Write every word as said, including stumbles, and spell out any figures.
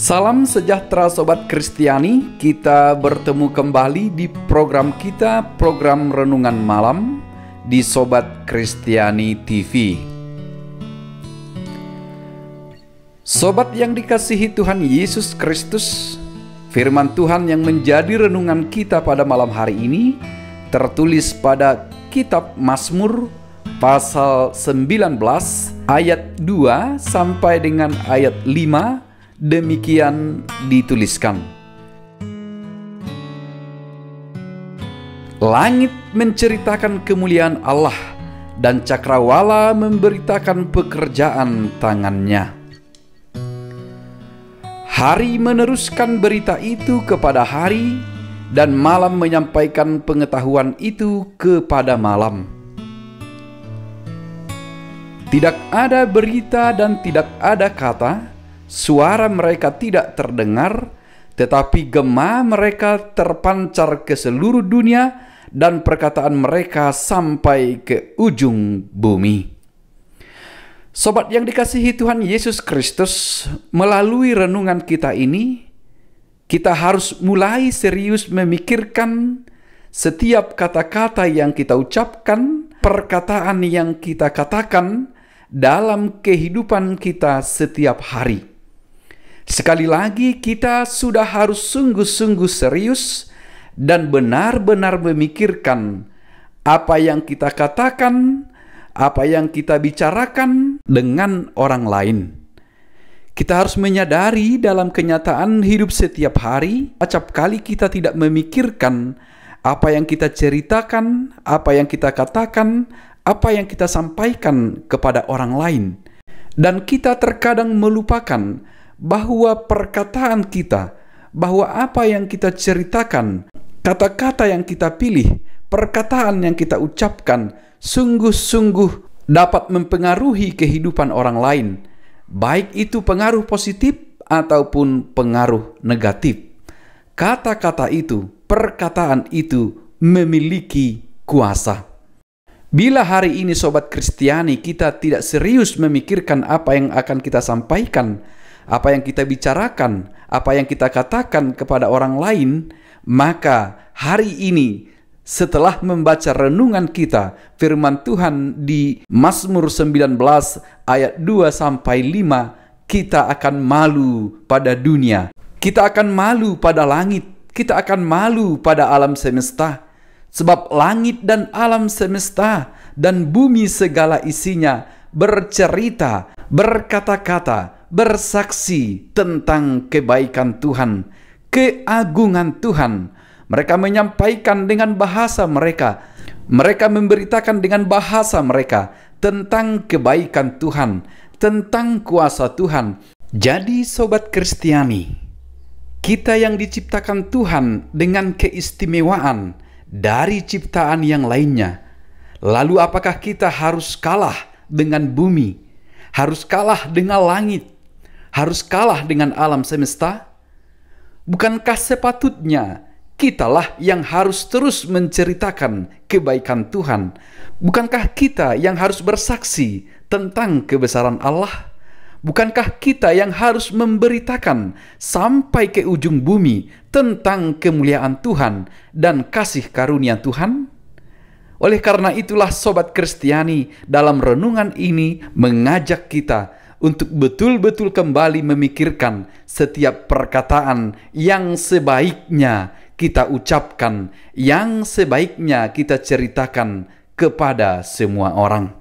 Salam sejahtera Sobat Kristiani, kita bertemu kembali di program kita, program Renungan Malam di Sobat Kristiani T V. Sobat yang dikasihi Tuhan Yesus Kristus, firman Tuhan yang menjadi renungan kita pada malam hari ini tertulis pada kitab Mazmur pasal sembilan belas ayat dua sampai dengan ayat lima. Demikian dituliskan. Langit menceritakan kemuliaan Allah dan cakrawala memberitakan pekerjaan tangannya. Hari meneruskan berita itu kepada hari dan malam menyampaikan pengetahuan itu kepada malam. Tidak ada berita dan tidak ada kata. Suara mereka tidak terdengar, tetapi gema mereka terpancar ke seluruh dunia dan perkataan mereka sampai ke ujung bumi. Sobat yang dikasihi Tuhan Yesus Kristus, melalui renungan kita ini, kita harus mulai serius memikirkan setiap kata-kata yang kita ucapkan, perkataan yang kita katakan dalam kehidupan kita setiap hari. Sekali lagi, kita sudah harus sungguh-sungguh serius dan benar-benar memikirkan apa yang kita katakan, apa yang kita bicarakan dengan orang lain. Kita harus menyadari dalam kenyataan hidup setiap hari, acap kali kita tidak memikirkan apa yang kita ceritakan, apa yang kita katakan, apa yang kita sampaikan kepada orang lain. Dan kita terkadang melupakan bahwa perkataan kita, bahwa apa yang kita ceritakan, kata-kata yang kita pilih, perkataan yang kita ucapkan, sungguh-sungguh dapat mempengaruhi kehidupan orang lain, baik itu pengaruh positif ataupun pengaruh negatif. Kata-kata itu, perkataan itu memiliki kuasa. Bila hari ini Sobat Kristiani kita tidak serius memikirkan apa yang akan kita sampaikan, apa yang kita bicarakan, apa yang kita katakan kepada orang lain, maka hari ini setelah membaca renungan kita, firman Tuhan di Mazmur sembilan belas ayat dua sampai lima, kita akan malu pada dunia. Kita akan malu pada langit, kita akan malu pada alam semesta. Sebab langit dan alam semesta dan bumi segala isinya bercerita, berkata-kata, bersaksi tentang kebaikan Tuhan, keagungan Tuhan. Mereka menyampaikan dengan bahasa mereka, mereka memberitakan dengan bahasa mereka tentang kebaikan Tuhan, tentang kuasa Tuhan. Jadi Sobat Kristiani, kita yang diciptakan Tuhan dengan keistimewaan dari ciptaan yang lainnya, lalu apakah kita harus kalah dengan bumi, harus kalah dengan langit, harus kalah dengan alam semesta? Bukankah sepatutnya kitalah yang harus terus menceritakan kebaikan Tuhan? Bukankah kita yang harus bersaksi tentang kebesaran Allah? Bukankah kita yang harus memberitakan sampai ke ujung bumi tentang kemuliaan Tuhan dan kasih karunia Tuhan? Oleh karena itulah Sobat Kristiani dalam renungan ini mengajak kita untuk betul-betul kembali memikirkan setiap perkataan yang sebaiknya kita ucapkan, yang sebaiknya kita ceritakan kepada semua orang.